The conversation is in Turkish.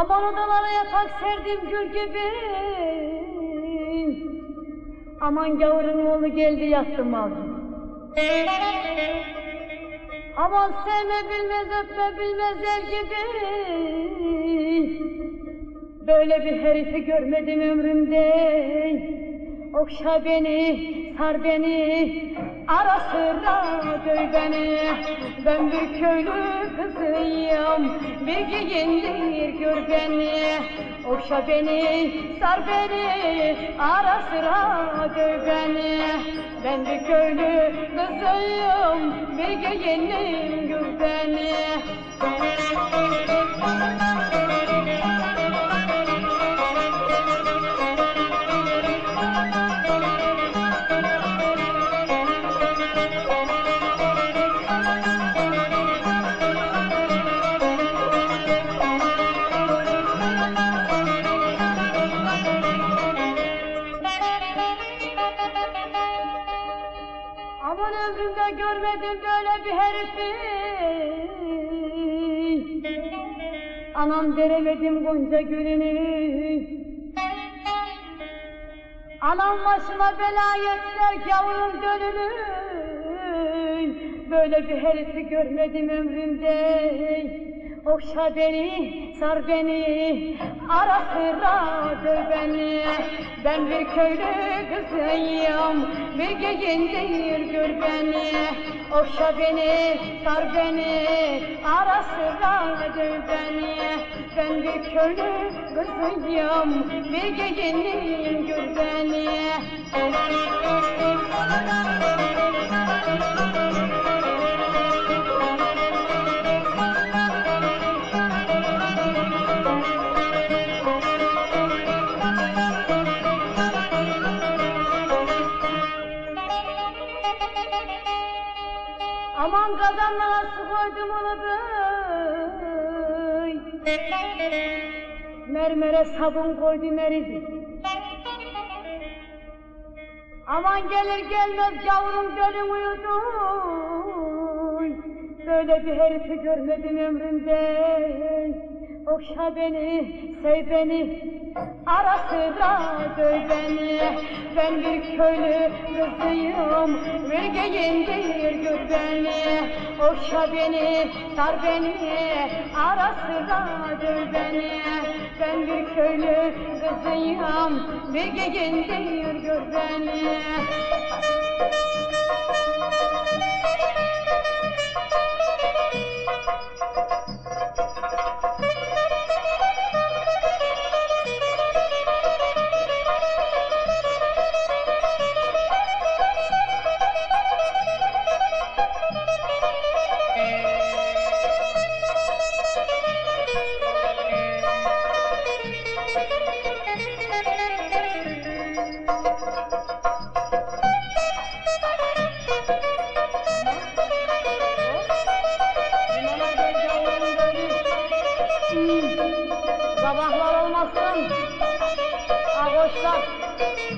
Aman odalara yatak serdim gül gibi. Aman gavurun oğlu geldi yattım aldım. Aman sevme bilmez öpme bilmez el gibi. Böyle bir herifi görmedim ömrümde. Okşa beni, sar beni, ara sıra döv beni. Ben bir köylü kızıyım, bir giyindir gör beni. Okşa beni, sar beni, ara sıra döv beni. Ben bir köylü kızıyım, bir giyindir gör beni. Aman ömrümde görmedim böyle bir herifi. Anam veremedim Gonca gülünü. Anam başıma bela yediler gavurun gönlünü. Böyle bir herifi görmedim ömrümde. Okşa beni, sar beni, ara sıra döv beni. Ben bir köylü kızıyım, bir gegindir gör beni. Okşa beni, sar beni, ara sıra döv beni. Ben bir köylü kızıyım, bir gegindir gör beni. Aman kazanlara su koydum onu bey. Mermere sabun koydum eridi. Aman gelir gelmez yavrum gölüm uyudu. Böyle bir herifi görmedim ömrümde. Okşa beni, sev beni, ara sıra döv beni. Ben bir köylü kızıyım, bir geyindir gör beni. Okşa beni, sar beni, ara sıra döv beni. Ben bir köylü kızıyım, bir geyindir gör beni. Sabahlar olmasın, ağaçlar.